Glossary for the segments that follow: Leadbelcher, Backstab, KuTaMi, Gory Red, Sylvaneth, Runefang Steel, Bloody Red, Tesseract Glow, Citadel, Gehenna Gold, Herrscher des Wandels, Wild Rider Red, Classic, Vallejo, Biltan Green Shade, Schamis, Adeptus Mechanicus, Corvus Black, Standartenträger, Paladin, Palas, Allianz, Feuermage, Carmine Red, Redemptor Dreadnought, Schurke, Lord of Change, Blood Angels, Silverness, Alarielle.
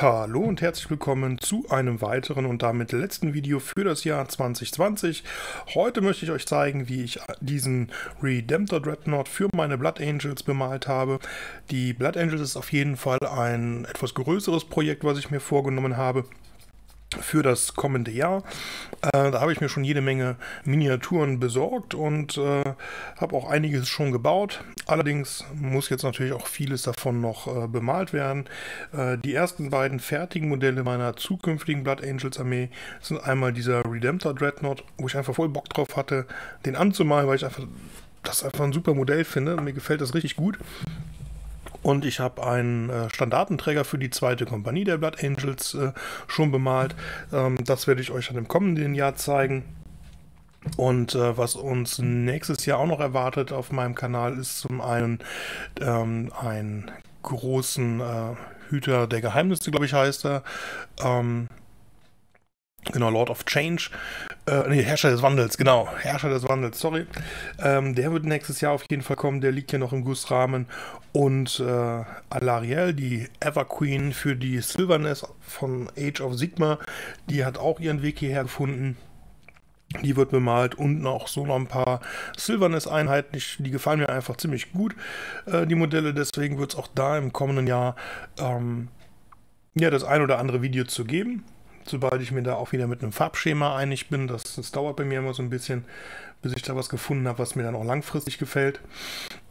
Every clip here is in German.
Hallo und herzlich willkommen zu einem weiteren und damit letzten Video für das Jahr 2020. Heute möchte ich euch zeigen, wie ich diesen Redemptor Dreadnought für meine Blood Angels bemalt habe. Die Blood Angels ist auf jeden Fall ein etwas größeres Projekt, was ich mir vorgenommen habe für das kommende Jahr. Da habe ich mir schon jede Menge Miniaturen besorgt und habe auch einiges schon gebaut. Allerdings muss jetzt natürlich auch vieles davon noch bemalt werden. Die ersten beiden fertigen Modelle meiner zukünftigen Blood Angels Armee sind einmal dieser Redemptor Dreadnought, wo ich einfach voll Bock drauf hatte, den anzumalen, weil ich das einfach ein super Modell finde. Mir gefällt das richtig gut. Und ich habe einen Standartenträger für die zweite Kompanie der Blood Angels schon bemalt. Das werde ich euch dann im kommenden Jahr zeigen. Und was uns nächstes Jahr auch noch erwartet auf meinem Kanal, ist zum einen einen großen Hüter der Geheimnisse, glaube ich, heißt er. Genau, Lord of Change. Herrscher des Wandels, genau. Herrscher des Wandels, sorry. Der wird nächstes Jahr auf jeden Fall kommen. Der liegt hier noch im Gussrahmen. Und Alarielle, die Everqueen für die Silverness von Age of Sigmar, die hat auch ihren Weg hierher gefunden. Die wird bemalt und auch so noch ein paar Silverness-Einheiten. Die gefallen mir einfach ziemlich gut, die Modelle. Deswegen wird es auch da im kommenden Jahr ja, das ein oder andere Video zu geben. Sobald ich mir da auch wieder mit einem Farbschema einig bin, das dauert bei mir immer so ein bisschen, bis ich da was gefunden habe, was mir dann auch langfristig gefällt.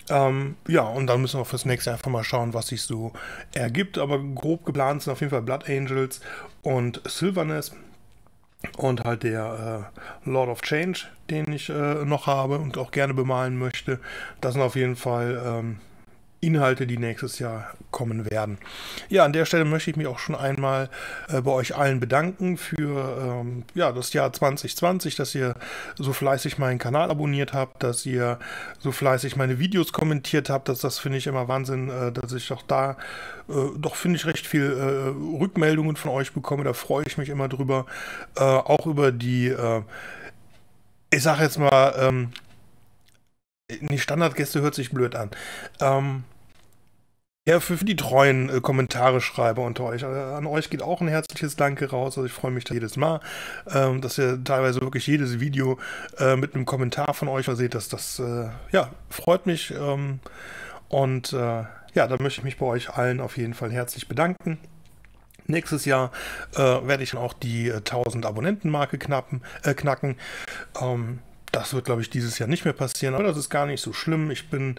Ja, und dann müssen wir fürs nächste einfach mal schauen, was sich so ergibt. Aber grob geplant sind auf jeden Fall Blood Angels und Sylvaneth und halt der Lord of Change, den ich noch habe und auch gerne bemalen möchte. Das sind auf jeden Fall Inhalte, die nächstes Jahr kommen werden. Ja, an der Stelle möchte ich mich auch schon einmal bei euch allen bedanken für ja, das Jahr 2020, dass ihr so fleißig meinen Kanal abonniert habt, dass ihr so fleißig meine Videos kommentiert habt. Das finde ich immer Wahnsinn, dass ich auch da doch, finde ich, recht viel Rückmeldungen von euch bekomme. Da freue ich mich immer drüber. Auch über die, ich sage jetzt mal, die Standardgäste hört sich blöd an. Ja, für die treuen Kommentare-Schreiber unter euch. An euch geht auch ein herzliches Danke raus. Also ich freue mich da jedes Mal, dass ihr teilweise wirklich jedes Video mit einem Kommentar von euch seht. Das ja, freut mich. Und ja, da möchte ich mich bei euch allen auf jeden Fall herzlich bedanken. Nächstes Jahr werde ich dann auch die 1000-Abonnenten-Marke knacken. Das wird, glaube ich, dieses Jahr nicht mehr passieren, aber das ist gar nicht so schlimm. Ich bin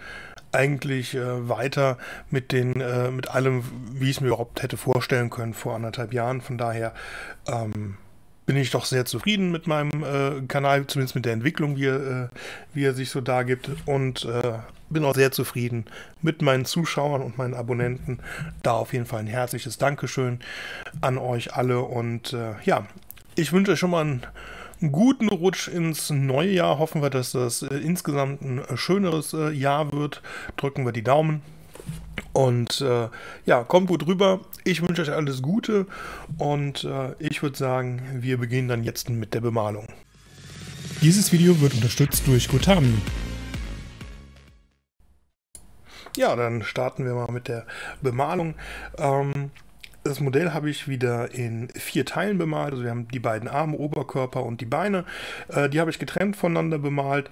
eigentlich weiter mit allem, wie ich es mir überhaupt hätte vorstellen können vor 1,5 Jahren. Von daher bin ich doch sehr zufrieden mit meinem Kanal, zumindest mit der Entwicklung, wie er sich so dargibt. Und bin auch sehr zufrieden mit meinen Zuschauern und meinen Abonnenten. Da auf jeden Fall ein herzliches Dankeschön an euch alle. Und ja, ich wünsche euch schon mal einen guten Rutsch ins neue Jahr. Hoffen wir, dass das insgesamt ein schöneres Jahr wird. Drücken wir die Daumen. Und ja, kommt gut rüber. Ich wünsche euch alles Gute. Und ich würde sagen, wir beginnen dann jetzt mit der Bemalung. Dieses Video wird unterstützt durch KuTaMi. Ja, dann starten wir mal mit der Bemalung. Das Modell habe ich wieder in 4 Teilen bemalt. Also wir haben die beiden Arme, Oberkörper und die Beine. Die habe ich getrennt voneinander bemalt.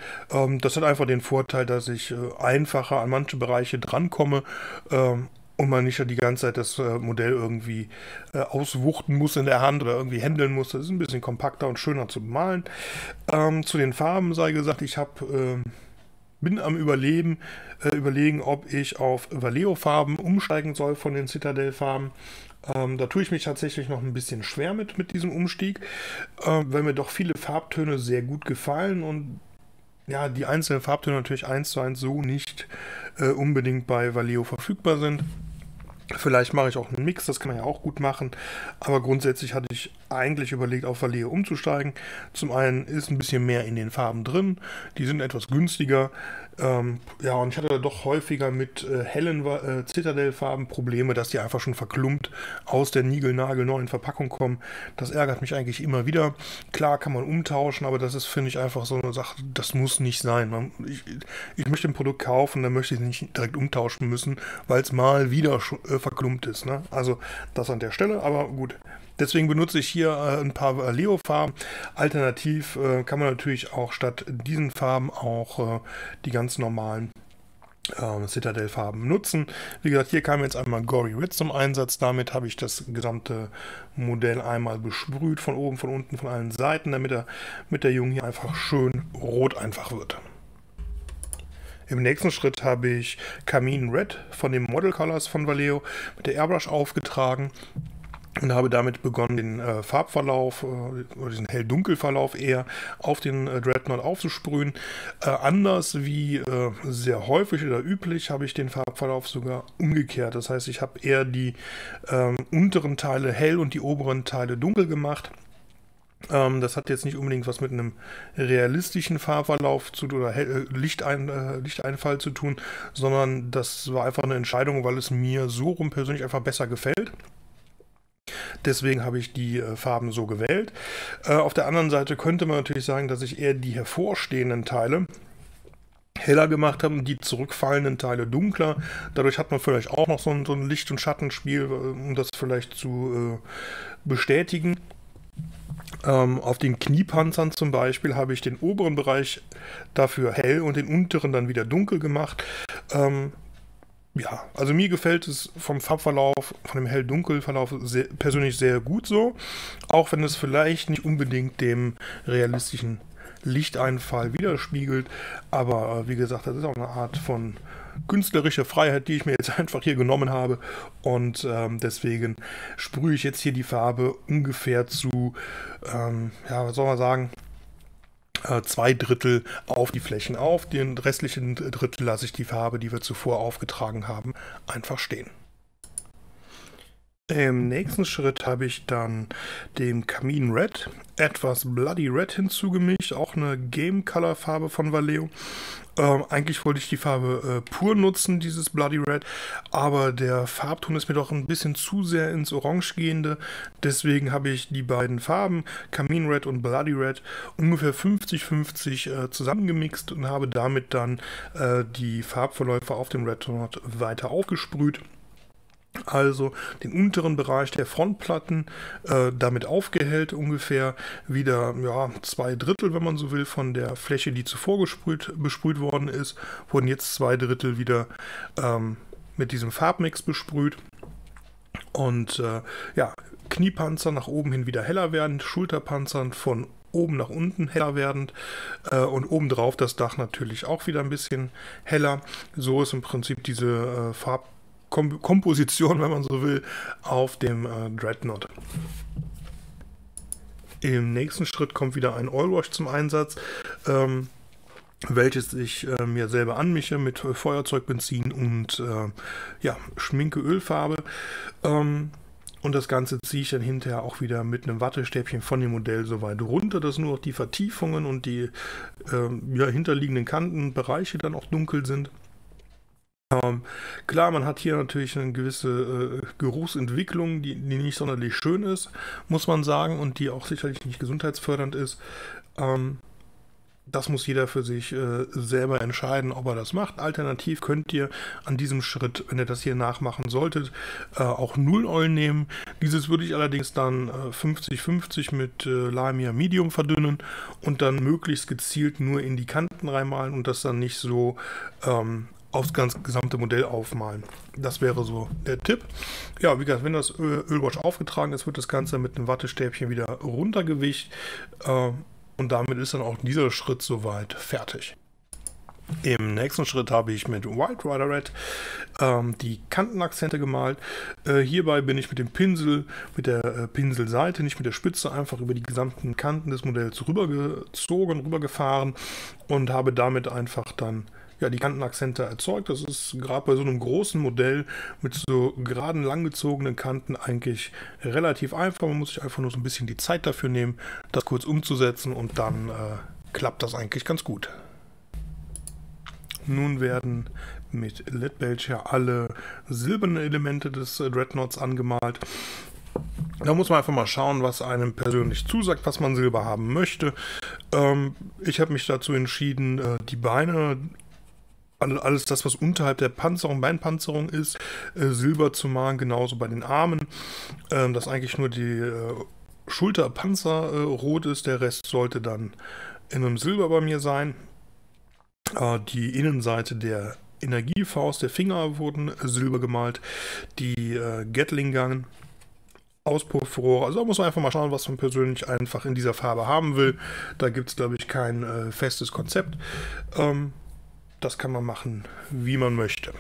Das hat einfach den Vorteil, dass ich einfacher an manche Bereiche drankomme und man nicht die ganze Zeit das Modell irgendwie auswuchten muss in der Hand oder irgendwie händeln muss. Das ist ein bisschen kompakter und schöner zu bemalen. Zu den Farben sei gesagt, ich habe... bin am überlegen, ob ich auf Vallejo-Farben umsteigen soll von den Citadel-Farben. Da tue ich mich tatsächlich noch ein bisschen schwer mit diesem Umstieg, weil mir doch viele Farbtöne sehr gut gefallen und ja, die einzelnen Farbtöne natürlich 1:1 so nicht unbedingt bei Vallejo verfügbar sind. Vielleicht mache ich auch einen Mix, das kann man ja auch gut machen, aber grundsätzlich hatte ich eigentlich überlegt, auf Vallejo umzusteigen. Zum einen ist ein bisschen mehr in den Farben drin, die sind etwas günstiger, Ja, und ich hatte doch häufiger mit hellen Citadel-Farben Probleme, dass die einfach schon verklumpt aus der niegelnagelneuen Verpackung kommen. Das ärgert mich eigentlich immer wieder. Klar kann man umtauschen, aber das ist, finde ich, einfach so eine Sache, das muss nicht sein. Ich möchte ein Produkt kaufen, dann möchte ich es nicht direkt umtauschen müssen, weil es mal wieder verklumpt ist, ne? Also das an der Stelle, aber gut. Deswegen benutze ich hier ein paar Vallejo-Farben. Alternativ kann man natürlich auch statt diesen Farben auch die ganz normalen Citadel-Farben nutzen. Wie gesagt, hier kam jetzt einmal Gory Red zum Einsatz. Damit habe ich das gesamte Modell einmal besprüht, von oben, von unten, von allen Seiten, damit er mit der Jungen hier einfach schön rot einfach wird. Im nächsten Schritt habe ich Carmine Red von den Model Colors von Vallejo mit der Airbrush aufgetragen. Und habe damit begonnen, den Farbverlauf, oder diesen Hell-Dunkel-Verlauf eher auf den Dreadnought aufzusprühen. Anders wie sehr häufig oder üblich habe ich den Farbverlauf sogar umgekehrt. Das heißt, ich habe eher die unteren Teile hell und die oberen Teile dunkel gemacht. Das hat jetzt nicht unbedingt was mit einem realistischen Farbverlauf zu tun oder Lichteinfall zu tun, sondern das war einfach eine Entscheidung, weil es mir so rum persönlich einfach besser gefällt. Deswegen habe ich die Farben so gewählt. Auf der anderen Seite könnte man natürlich sagen, dass ich eher die hervorstehenden Teile heller gemacht habe und die zurückfallenden Teile dunkler. Dadurch hat man vielleicht auch noch so ein Licht- und Schattenspiel, um das vielleicht zu bestätigen. Auf den Kniepanzern zum Beispiel habe ich den oberen Bereich dafür hell und den unteren dann wieder dunkel gemacht. Ja, also mir gefällt es vom Farbverlauf, von dem Hell-Dunkel-Verlauf persönlich sehr gut so, auch wenn es vielleicht nicht unbedingt dem realistischen Lichteinfall widerspiegelt, aber wie gesagt, das ist auch eine Art von künstlerischer Freiheit, die ich mir jetzt einfach hier genommen habe und deswegen sprühe ich jetzt hier die Farbe ungefähr zu, ja, was soll man sagen, 2 Drittel auf die Flächen auf. Den restlichen Drittel lasse ich die Farbe, die wir zuvor aufgetragen haben, einfach stehen. Im nächsten Schritt habe ich dann dem Carmine Red etwas Bloody Red hinzugemischt, auch eine Game Color Farbe von Vallejo. Eigentlich wollte ich die Farbe pur nutzen, dieses Bloody Red, aber der Farbton ist mir doch ein bisschen zu sehr ins Orange gehende. Deswegen habe ich die beiden Farben, Carmine Red und Bloody Red, ungefähr 50-50 zusammengemixt und habe damit dann die Farbverläufe auf dem Dreadnought weiter aufgesprüht. Also den unteren Bereich der Frontplatten damit aufgehellt, ungefähr wieder ja, 2 Drittel, wenn man so will, von der Fläche, die zuvor besprüht worden ist, wurden jetzt 2 Drittel wieder mit diesem Farbmix besprüht. Und ja, Kniepanzer nach oben hin wieder heller werdend, Schulterpanzern von oben nach unten heller werdend und obendrauf das Dach natürlich auch wieder ein bisschen heller. So ist im Prinzip diese Farbkomposition, wenn man so will, auf dem Dreadnought. Im nächsten Schritt kommt wieder ein Oilwash zum Einsatz, welches ich mir selber anmische mit Feuerzeugbenzin und ja, Schminke-Ölfarbe. Und das Ganze ziehe ich dann hinterher auch wieder mit einem Wattestäbchen von dem Modell so weit runter, dass nur noch die Vertiefungen und die ja, hinterliegenden Kanten und Bereiche dann auch dunkel sind. Klar, man hat hier natürlich eine gewisse Geruchsentwicklung, die nicht sonderlich schön ist, muss man sagen, und die auch sicherlich nicht gesundheitsfördernd ist. Das muss jeder für sich selber entscheiden, ob er das macht. Alternativ könnt ihr an diesem Schritt, wenn ihr das hier nachmachen solltet, auch 0 Oil nehmen. Dieses würde ich allerdings dann 50-50 mit Lamia Medium verdünnen und dann möglichst gezielt nur in die Kanten reinmalen und das dann nicht so aufs ganze gesamte Modell aufmalen. Das wäre so der Tipp. Ja, wie gesagt, wenn das Ölwash aufgetragen ist, wird das Ganze mit einem Wattestäbchen wieder runtergewischt und damit ist dann auch dieser Schritt soweit fertig. Im nächsten Schritt habe ich mit Wild Rider Red die Kantenakzente gemalt. Hierbei bin ich mit dem Pinsel, mit der Pinselseite, nicht mit der Spitze, einfach über die gesamten Kanten des Modells rübergefahren und habe damit einfach dann ja, die Kantenakzente erzeugt. Das ist gerade bei so einem großen Modell mit so geraden, langgezogenen Kanten eigentlich relativ einfach. Man muss sich einfach nur so ein bisschen die Zeit dafür nehmen, das kurz umzusetzen und dann klappt das eigentlich ganz gut. Nun werden mit Leadbelcher alle silbernen Elemente des Dreadnoughts angemalt. Da muss man einfach mal schauen, was einem persönlich zusagt, was man Silber haben möchte. Ich habe mich dazu entschieden, die Beine, alles das, was unterhalb der Panzerung, Beinpanzerung ist, Silber zu malen, genauso bei den Armen, dass eigentlich nur die Schulterpanzer rot ist, der Rest sollte dann in einem Silber bei mir sein. Die Innenseite der Energiefaust, der Finger wurden silber gemalt, die Gatling-Gun, Auspuffrohre, also da muss man einfach mal schauen, was man persönlich einfach in dieser Farbe haben will. Da gibt es, glaube ich, kein festes Konzept. Das kann man machen, wie man möchte.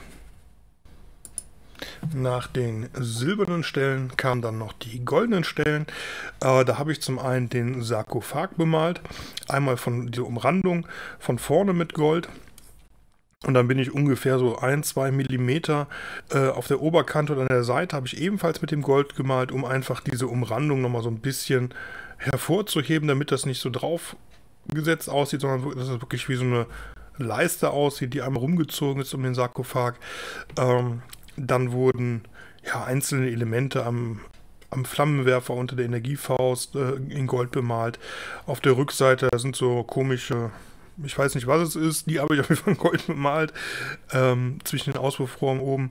Nach den silbernen Stellen kamen dann noch die goldenen Stellen. Da habe ich zum einen den Sarkophag bemalt, einmal von der Umrandung von vorne mit Gold. Und dann bin ich ungefähr so 1-2 Millimeter auf der Oberkante und an der Seite habe ich ebenfalls mit dem Gold gemalt, um einfach diese Umrandung nochmal so ein bisschen hervorzuheben, damit das nicht so draufgesetzt aussieht, sondern dass es wirklich wie so eine Leiste aussieht, die einmal rumgezogen ist um den Sarkophag. Dann wurden ja einzelne Elemente am Flammenwerfer unter der Energiefaust in Gold bemalt. Auf der Rückseite sind so komische, ich weiß nicht, was es ist, die habe ich auf jeden Fall in Gold bemalt, zwischen den Auspuffrohren oben,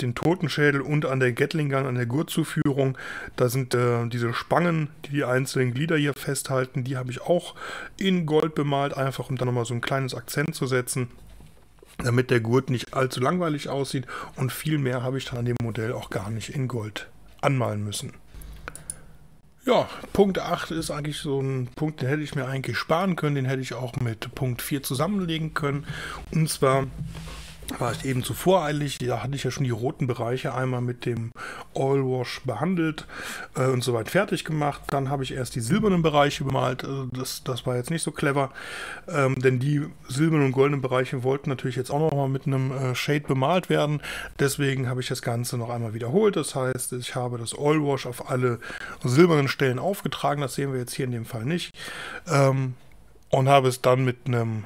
den Totenschädel und an der Gatling-Gun, an der Gurtzuführung. Da sind diese Spangen, die einzelnen Glieder hier festhalten, die habe ich auch in Gold bemalt, einfach um da nochmal so ein kleines Akzent zu setzen, damit der Gurt nicht allzu langweilig aussieht, und viel mehr habe ich dann an dem Modell auch gar nicht in Gold anmalen müssen. Ja, Punkt 8 ist eigentlich so ein Punkt, den hätte ich mir eigentlich sparen können, den hätte ich auch mit Punkt 4 zusammenlegen können. Und zwar war ich eben zu voreilig, da hatte ich ja schon die roten Bereiche einmal mit dem Allwash behandelt und soweit fertig gemacht. Dann habe ich erst die silbernen Bereiche bemalt, also das war jetzt nicht so clever, denn die silbernen und goldenen Bereiche wollten natürlich jetzt auch nochmal mit einem Shade bemalt werden. Deswegen habe ich das Ganze noch einmal wiederholt, das heißt, ich habe das Allwash auf alle silbernen Stellen aufgetragen, das sehen wir jetzt hier in dem Fall nicht, und habe es dann mit einem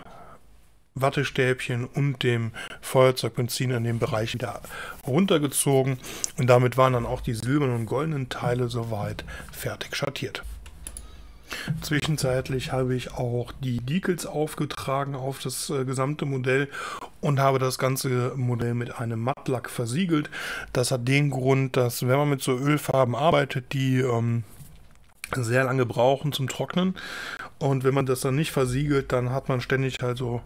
Wattestäbchen und dem Feuerzeugbenzin in den Bereich wieder runtergezogen, und damit waren dann auch die silbernen und goldenen Teile soweit fertig schattiert. Zwischenzeitlich habe ich auch die Decals aufgetragen auf das gesamte Modell und habe das ganze Modell mit einem Mattlack versiegelt. Das hat den Grund, dass wenn man mit so Ölfarben arbeitet, die sehr lange brauchen zum Trocknen, und wenn man das dann nicht versiegelt, dann hat man ständig halt so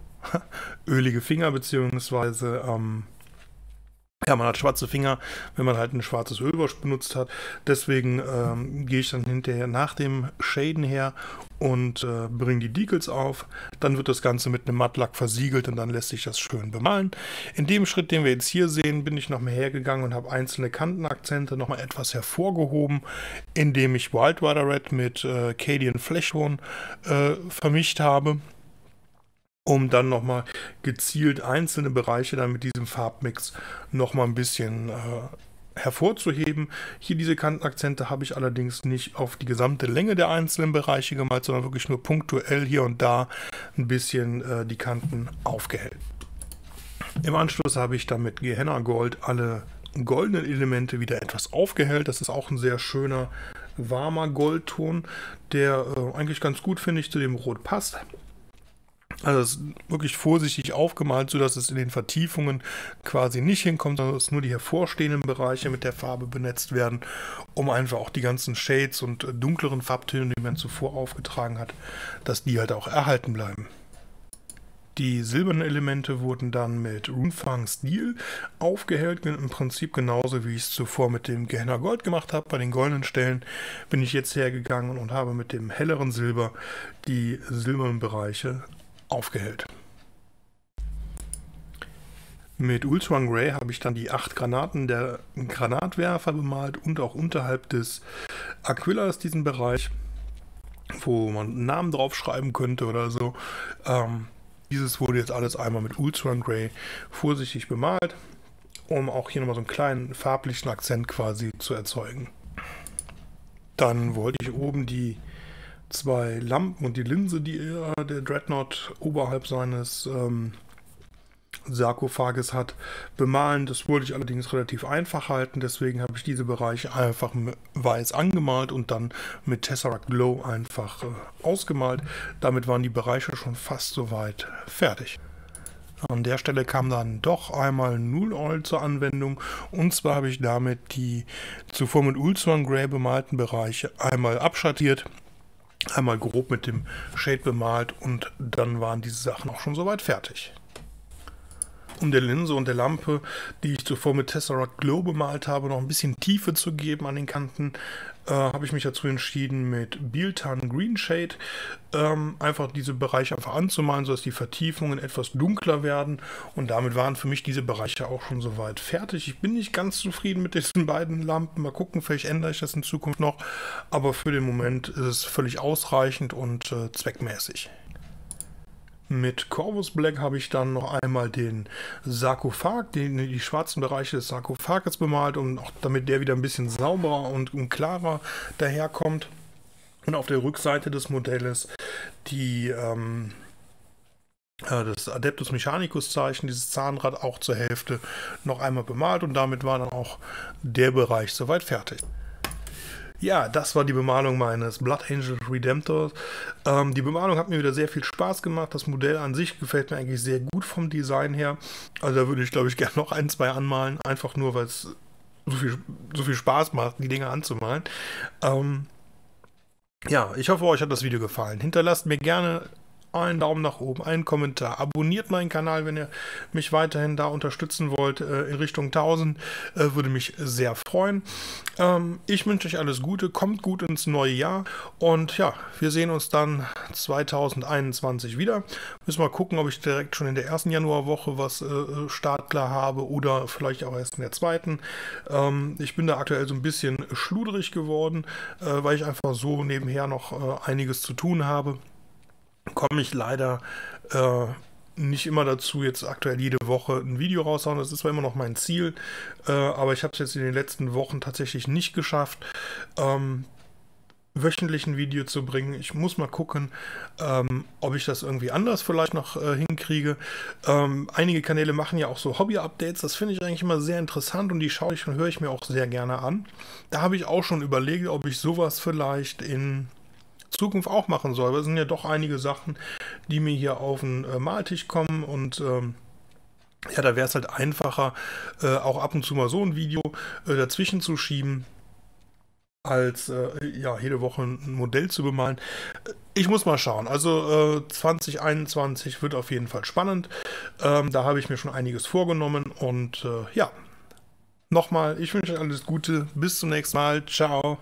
ölige Finger, beziehungsweise ja, man hat schwarze Finger, wenn man halt ein schwarzes Ölwasch benutzt hat. Deswegen gehe ich dann hinterher nach dem Shaden her und bringe die Decals auf. Dann wird das Ganze mit einem Mattlack versiegelt und dann lässt sich das schön bemalen. In dem Schritt, den wir jetzt hier sehen, bin ich nochmal hergegangen und habe einzelne Kantenakzente nochmal etwas hervorgehoben, indem ich Wild Rider Red mit Cadian Flashhorn vermischt habe, um dann nochmal gezielt einzelne Bereiche dann mit diesem Farbmix nochmal ein bisschen hervorzuheben. Hier diese Kantenakzente habe ich allerdings nicht auf die gesamte Länge der einzelnen Bereiche gemalt, sondern wirklich nur punktuell hier und da ein bisschen die Kanten aufgehellt. Im Anschluss habe ich dann mit Gehenna Gold alle goldenen Elemente wieder etwas aufgehellt. Das ist auch ein sehr schöner, warmer Goldton, der eigentlich ganz gut, finde ich, zu dem Rot passt. Also es ist wirklich vorsichtig aufgemalt, sodass es in den Vertiefungen quasi nicht hinkommt, sondern dass nur die hervorstehenden Bereiche mit der Farbe benetzt werden, um einfach auch die ganzen Shades und dunkleren Farbtöne, die man zuvor aufgetragen hat, dass die halt auch erhalten bleiben. Die silbernen Elemente wurden dann mit Runefang Steel aufgehellt, im Prinzip genauso wie ich es zuvor mit dem Gehenna Gold gemacht habe. Bei den goldenen Stellen bin ich jetzt hergegangen und habe mit dem helleren Silber die silbernen Bereiche aufgehellt. Mit Ultra Grey habe ich dann die 8 Granaten der Granatwerfer bemalt und auch unterhalb des Aquillas diesen Bereich, wo man Namen drauf schreiben könnte oder so. Dieses wurde jetzt alles einmal mit Ultra Grey vorsichtig bemalt, um auch hier nochmal so einen kleinen farblichen Akzent quasi zu erzeugen. Dann wollte ich oben die 2 Lampen und die Linse, die der Dreadnought oberhalb seines Sarkophages hat. Bemalen, das wollte ich allerdings relativ einfach halten, deswegen habe ich diese Bereiche einfach weiß angemalt und dann mit Tesseract Glow einfach ausgemalt. Damit waren die Bereiche schon fast soweit fertig. An der Stelle kam dann doch einmal Null Oil zur Anwendung, und zwar habe ich damit die zuvor mit Ultra Grey bemalten Bereiche einmal abschattiert, einmal grob mit dem Shade bemalt, und dann waren diese Sachen auch schon soweit fertig. Um der Linse und der Lampe, die ich zuvor mit Tesseract Glow bemalt habe, noch ein bisschen Tiefe zu geben an den Kanten, habe ich mich dazu entschieden, mit Biltan Green Shade einfach diese Bereiche anzumalen, sodass die Vertiefungen etwas dunkler werden, und damit waren für mich diese Bereiche auch schon soweit fertig. Ich bin nicht ganz zufrieden mit diesen beiden Lampen, mal gucken, vielleicht ändere ich das in Zukunft noch, aber für den Moment ist es völlig ausreichend und zweckmäßig. Mit Corvus Black habe ich dann noch einmal den Sarkophag, die schwarzen Bereiche des Sarkophages bemalt, und auch damit der wieder ein bisschen sauberer und klarer daherkommt. Und auf der Rückseite des Modells die das Adeptus Mechanicus Zeichen, dieses Zahnrad, auch zur Hälfte noch einmal bemalt, und damit war dann auch der Bereich soweit fertig. Ja, das war die Bemalung meines Blood Angels Redemptor. Die Bemalung hat mir wieder sehr viel Spaß gemacht. Das Modell an sich gefällt mir eigentlich sehr gut vom Design her. Also da würde ich, glaube ich, gerne noch ein, zwei anmalen. Einfach nur, weil es so viel Spaß macht, die Dinge anzumalen. Ja, ich hoffe, euch hat das Video gefallen. Hinterlasst mir gerne einen Daumen nach oben, einen Kommentar. Abonniert meinen Kanal, wenn ihr mich weiterhin da unterstützen wollt, in Richtung 1000. Würde mich sehr freuen. Ich wünsche euch alles Gute, kommt gut ins neue Jahr. Und ja, wir sehen uns dann 2021 wieder. Müssen mal gucken, ob ich direkt schon in der ersten Januarwoche was startklar habe oder vielleicht auch erst in der zweiten. Ich bin da aktuell so ein bisschen schluderig geworden, weil ich einfach so nebenher noch einiges zu tun habe. Komme ich leider nicht immer dazu, jetzt aktuell jede Woche ein Video raushauen. Das ist zwar immer noch mein Ziel, aber ich habe es jetzt in den letzten Wochen tatsächlich nicht geschafft, wöchentlich ein Video zu bringen. Ich muss mal gucken, ob ich das irgendwie anders vielleicht noch hinkriege. Einige Kanäle machen ja auch so Hobby-Updates. Das finde ich eigentlich immer sehr interessant, und die schaue ich und höre ich mir auch sehr gerne an. Da habe ich auch schon überlegt, ob ich sowas vielleicht in Zukunft auch machen soll, aber es sind ja doch einige Sachen, die mir hier auf den Maltisch kommen, und ja, da wäre es halt einfacher, auch ab und zu mal so ein Video dazwischen zu schieben, als ja, jede Woche ein Modell zu bemalen. Ich muss mal schauen, also 2021 wird auf jeden Fall spannend, da habe ich mir schon einiges vorgenommen, und ja, nochmal, ich wünsche euch alles Gute, bis zum nächsten Mal, ciao!